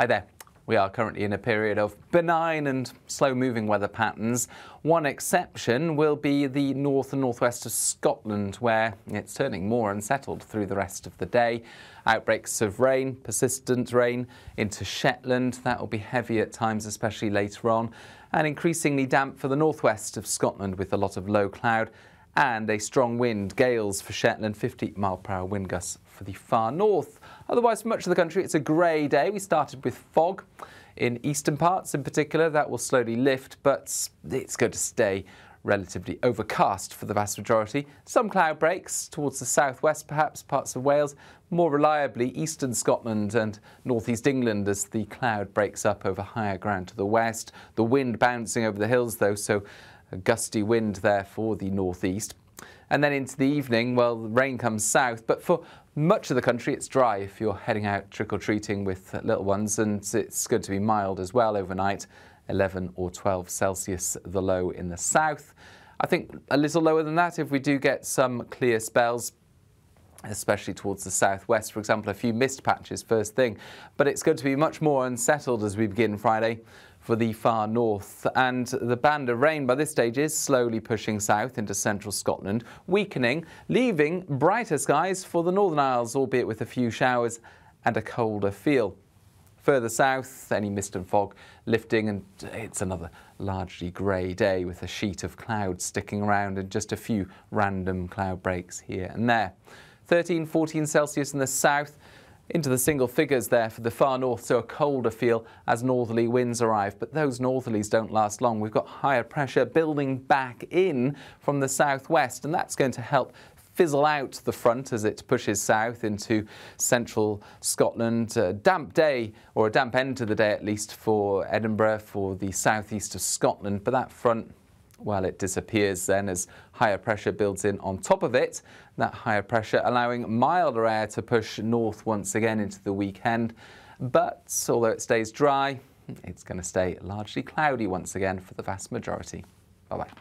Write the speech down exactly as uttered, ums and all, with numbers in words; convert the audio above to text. Hi there. We are currently in a period of benign and slow-moving weather patterns. One exception will be the north and northwest of Scotland, where it's turning more unsettled through the rest of the day. Outbreaks of rain, persistent rain into Shetland. That will be heavy at times, especially later on. And increasingly damp for the northwest of Scotland with a lot of low cloud and a strong wind. Gales for Shetland, fifty mile per hour wind gusts for the far north. Otherwise, for much of the country, it's a grey day. We started with fog in eastern parts in particular. That will slowly lift, but it's going to stay relatively overcast for the vast majority. Some cloud breaks towards the southwest, perhaps parts of Wales, more reliably eastern Scotland and northeast England as the cloud breaks up over higher ground to the west. The wind bouncing over the hills, though, so a gusty wind there for the northeast. And then into the evening, well, the rain comes south, but for much of the country it's dry if you're heading out trick-or-treating with little ones, and it's going to be mild as well overnight, eleven or twelve Celsius the low in the south. I think a little lower than that if we do get some clear spells, especially towards the southwest, for example, a few mist patches first thing, but it's going to be much more unsettled as we begin Friday for the far north, and the band of rain by this stage is slowly pushing south into central Scotland, weakening, leaving brighter skies for the Northern Isles, albeit with a few showers and a colder feel. Further south, any mist and fog lifting, and it's another largely grey day with a sheet of cloud sticking around and just a few random cloud breaks here and there. thirteen, fourteen Celsius in the south, into the single figures there for the far north, so a colder feel as northerly winds arrive. But those northerlies don't last long. We've got higher pressure building back in from the southwest, and that's going to help fizzle out the front as it pushes south into central Scotland. A damp day, or a damp end to the day at least, for Edinburgh, for the southeast of Scotland. But that front, well, it disappears then as higher pressure builds in on top of it. That higher pressure allowing milder air to push north once again into the weekend. But although it stays dry, it's going to stay largely cloudy once again for the vast majority. Bye-bye.